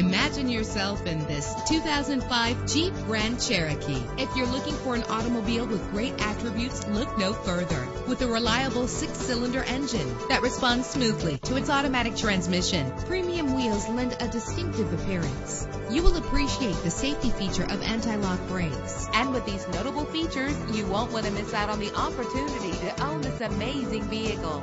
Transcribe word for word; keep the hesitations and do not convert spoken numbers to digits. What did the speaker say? Imagine yourself in this two thousand five Jeep Grand Cherokee. If you're looking for an automobile with great attributes, look no further. With a reliable six-cylinder engine that responds smoothly to its automatic transmission, premium wheels lend a distinctive appearance. You will appreciate the safety feature of anti-lock brakes. And with these notable features, you won't want to miss out on the opportunity to own this amazing vehicle.